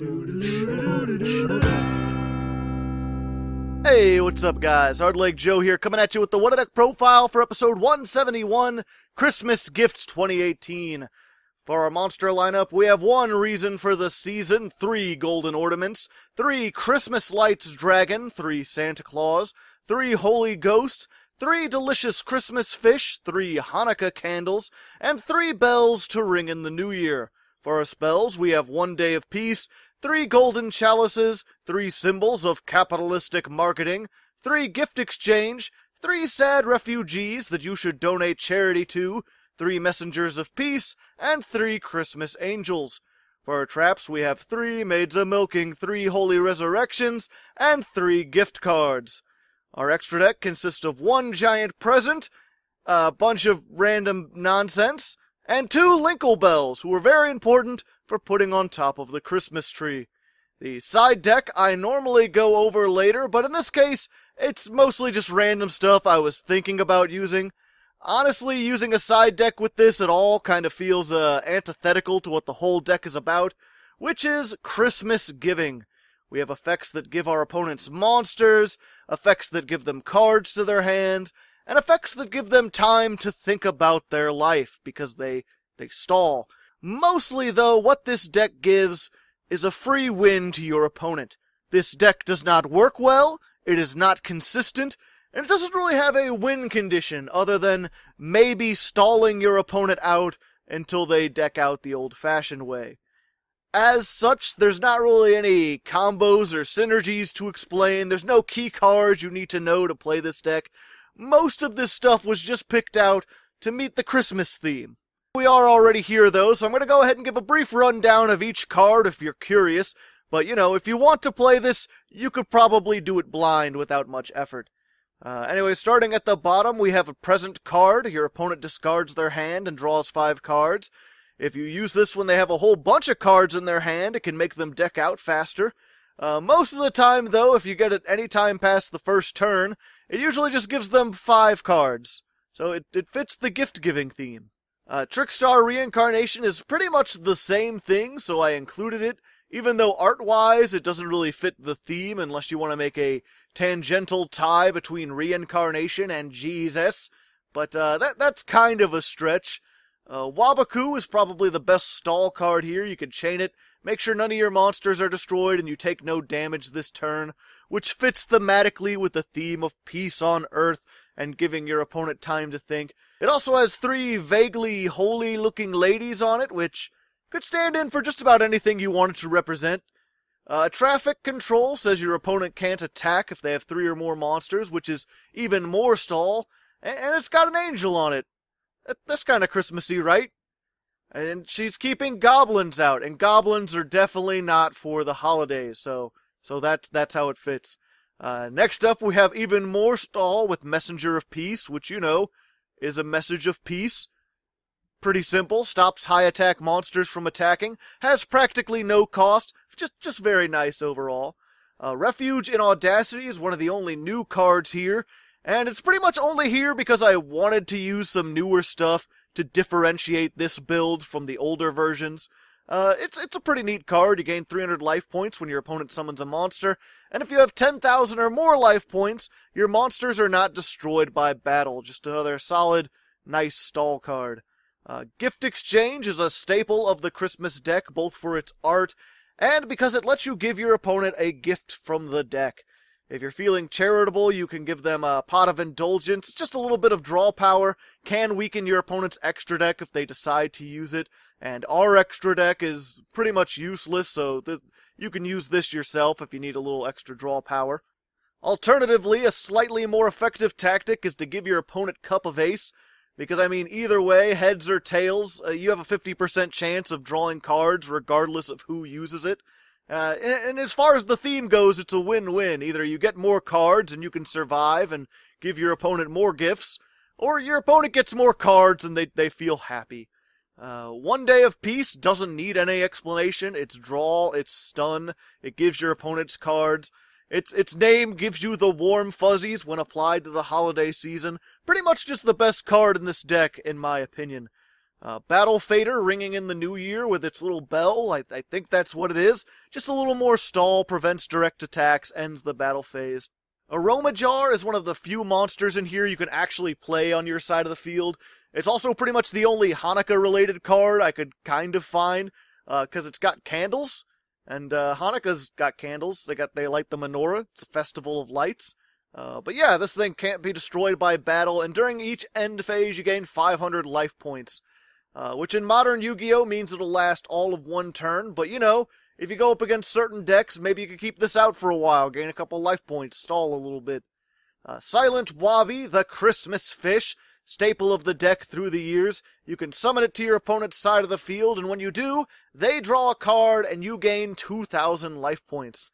Hey, what's up, guys? Hardleg Joe here, coming at you with the What a Deck profile for episode 171, Christmas Gifts 2018. For our monster lineup, we have one reason for the season, 3 golden ornaments, 3 Christmas lights dragon, 3 Santa Claus, 3 holy ghosts, 3 delicious Christmas fish, 3 Hanukkah candles, and 3 bells to ring in the new year. For our spells, we have One Day of Peace, 3 golden chalices, 3 symbols of capitalistic marketing, 3 gift exchange, 3 sad refugees that you should donate charity to, 3 messengers of peace, and 3 Christmas angels. For our traps, we have 3 maids a milking, 3 holy resurrections, and 3 gift cards. Our extra deck consists of 1 giant present, a bunch of random nonsense, and 2 linkle bells, who are very important for putting on top of the Christmas tree. The side deck I normally go over later, but in this case, it's mostly just random stuff I was thinking about using. Honestly, using a side deck with this at all kind of feels antithetical to what the whole deck is about, which is Christmas giving. We have effects that give our opponents monsters, effects that give them cards to their hand, and effects that give them time to think about their life, because they stall. Mostly, though, what this deck gives is a free win to your opponent. This deck does not work well, it is not consistent, and it doesn't really have a win condition other than maybe stalling your opponent out until they deck out the old-fashioned way. As such, there's not really any combos or synergies to explain. There's no key cards you need to know to play this deck. Most of this stuff was just picked out to meet the Christmas theme. We are already here, though, so I'm going to go ahead and give a brief rundown of each card if you're curious. But, you know, if you want to play this, you could probably do it blind without much effort. Anyway, starting at the bottom, we have a present card. Your opponent discards their hand and draws 5 cards. If you use this when they have a whole bunch of cards in their hand, it can make them deck out faster. Most of the time, though, if you get it any time past the first turn, it usually just gives them 5 cards. So it fits the gift-giving theme. Trickstar Reincarnation is pretty much the same thing, so I included it, even though art-wise it doesn't really fit the theme unless you want to make a tangential tie between reincarnation and Jesus, but that's kind of a stretch. Wabaku is probably the best stall card here. You can chain it, make sure none of your monsters are destroyed and you take no damage this turn, which fits thematically with the theme of peace on earth and giving your opponent time to think. It also has 3 vaguely holy-looking ladies on it, which could stand in for just about anything you wanted to represent. Traffic Control says your opponent can't attack if they have 3 or more monsters, which is even more stall, and it's got an angel on it. That's kind of Christmassy, right? And she's keeping goblins out, and goblins are definitely not for the holidays, so that's how it fits. Next up, we have even more stall with Messenger of Peace, which, you know, is a message of peace. Pretty simple, stops high attack monsters from attacking, has practically no cost, just very nice overall. Refuge in Audacity is one of the only new cards here, and it's pretty much only here because I wanted to use some newer stuff to differentiate this build from the older versions. It's a pretty neat card. You gain 300 life points when your opponent summons a monster, and if you have 10,000 or more life points, your monsters are not destroyed by battle. Just another solid, nice stall card. Gift Exchange is a staple of the Christmas deck, both for its art and because it lets you give your opponent a gift from the deck. If you're feeling charitable, you can give them a Pot of Indulgence. Just a little bit of draw power can weaken your opponent's extra deck if they decide to use it. And our extra deck is pretty much useless, so you can use this yourself if you need a little extra draw power. Alternatively, a slightly more effective tactic is to give your opponent Cup of Ace, because, I mean, either way, heads or tails, you have a 50% chance of drawing cards regardless of who uses it. And as far as the theme goes, it's a win-win. Either you get more cards and you can survive and give your opponent more gifts, or your opponent gets more cards and they feel happy. One Day of Peace doesn't need any explanation. It's draw, it's stun, it gives your opponent's cards. Its name gives you the warm fuzzies when applied to the holiday season. Pretty much just the best card in this deck, in my opinion. Battle Fader ringing in the new year with its little bell. I think that's what it is. Just a little more stall, prevents direct attacks, ends the battle phase. Aroma Jar is one of the few monsters in here you can actually play on your side of the field. It's also pretty much the only Hanukkah-related card I could kind of find, because it's got candles, and Hanukkah's got candles. They light the menorah. It's a festival of lights. But yeah, this thing can't be destroyed by battle, and during each end phase you gain 500 life points, which in modern Yu-Gi-Oh means it'll last all of one turn, but you know, if you go up against certain decks, maybe you could keep this out for a while, gain a couple life points, stall a little bit. Silent Wavi, the Christmas fish, staple of the deck through the years. You can summon it to your opponent's side of the field, and when you do, they draw a card and you gain 2,000 life points.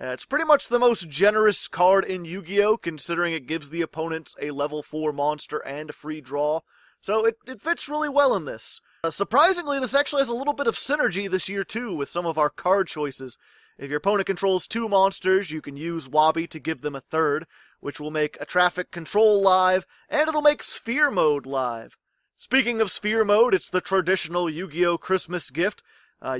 It's pretty much the most generous card in Yu-Gi-Oh, considering it gives the opponents a level 4 monster and a free draw, so it fits really well in this. Surprisingly, this actually has a little bit of synergy this year too with some of our card choices. If your opponent controls 2 monsters, you can use Wobby to give them a third, which will make a traffic control live, and it'll make Sphere Mode live. Speaking of Sphere Mode, it's the traditional Yu-Gi-Oh! Christmas gift.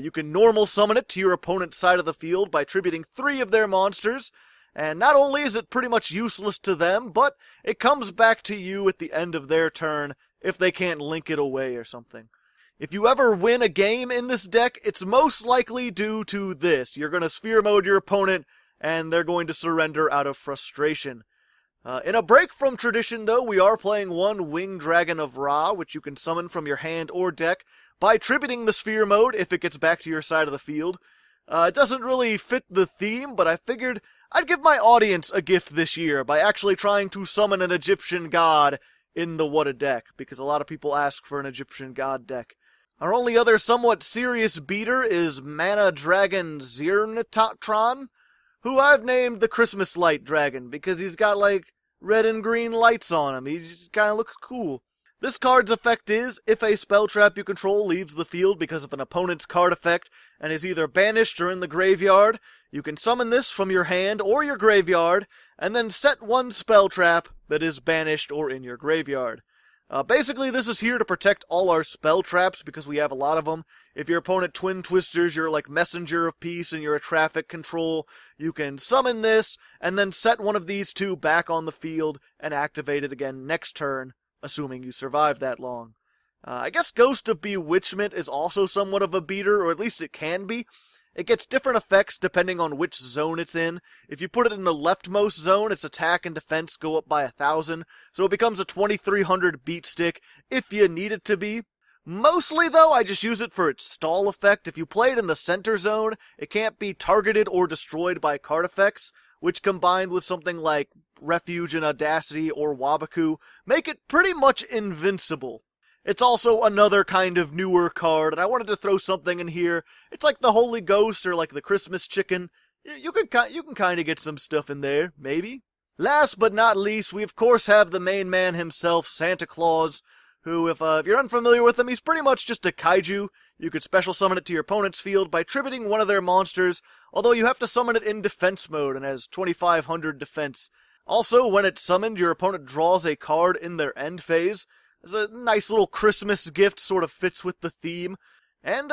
You can normal summon it to your opponent's side of the field by tributing 3 of their monsters, and not only is it pretty much useless to them, but it comes back to you at the end of their turn if they can't link it away or something. If you ever win a game in this deck, it's most likely due to this. You're going to Sphere Mode your opponent, and they're going to surrender out of frustration. In a break from tradition, though, we are playing one Winged Dragon of Ra, which you can summon from your hand or deck by tributing the Sphere Mode if it gets back to your side of the field. It doesn't really fit the theme, but I figured I'd give my audience a gift this year by actually trying to summon an Egyptian god in the What a Deck, because a lot of people ask for an Egyptian god deck. Our only other somewhat serious beater is Mana Dragon Zirnitotron, who I've named the Christmas Light Dragon, because he's got, like, red and green lights on him. He just kind of looks cool. This card's effect is, if a spell trap you control leaves the field because of an opponent's card effect and is either banished or in the graveyard, you can summon this from your hand or your graveyard, and then set one spell trap that is banished or in your graveyard. Basically, this is here to protect all our spell traps, because we have a lot of them. If your opponent Twin Twisters, you're like Messenger of Peace, and you're a traffic control, you can summon this, and then set one of these two back on the field, and activate it again next turn, assuming you survive that long. I guess Ghost of Bewitchment is also somewhat of a beater, or at least it can be. It gets different effects depending on which zone it's in. If you put it in the leftmost zone, its attack and defense go up by 1,000, so it becomes a 2,300 beat stick if you need it to be. Mostly, though, I just use it for its stall effect. If you play it in the center zone, it can't be targeted or destroyed by card effects, which combined with something like Refuge in Audacity or Wabaku make it pretty much invincible. It's also another kind of newer card, and I wanted to throw something in here. It's like the Holy Ghost or like the Christmas Chicken. You can kind of get some stuff in there, maybe. Last but not least, we of course have the main man himself, Santa Claus, who, if you're unfamiliar with him, he's pretty much just a kaiju. You could special summon it to your opponent's field by tributing one of their monsters, although you have to summon it in defense mode and has 2,500 defense. Also, when it's summoned, your opponent draws a card in their end phase. It's a nice little Christmas gift, sort of fits with the theme. And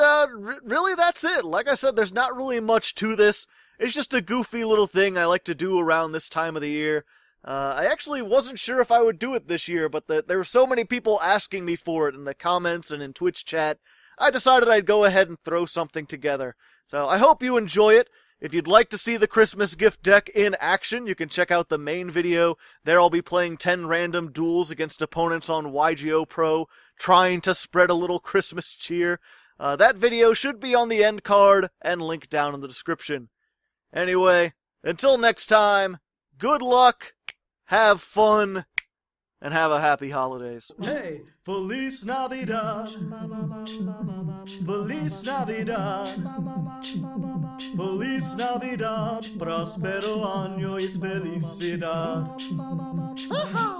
really that's it. Like I said, there's not really much to this. It's just a goofy little thing I like to do around this time of the year. I actually wasn't sure if I would do it this year, but there were so many people asking me for it in the comments and in Twitch chat, I decided I'd go ahead and throw something together. So I hope you enjoy it. If you'd like to see the Christmas gift deck in action, you can check out the main video. There I'll be playing 10 random duels against opponents on YGO Pro, trying to spread a little Christmas cheer. That video should be on the end card and linked down in the description. Anyway, until next time, good luck, have fun, and have a happy holidays. Hey, Feliz Navidad. Feliz Navidad. Feliz Navidad. Prospero año y felicidad.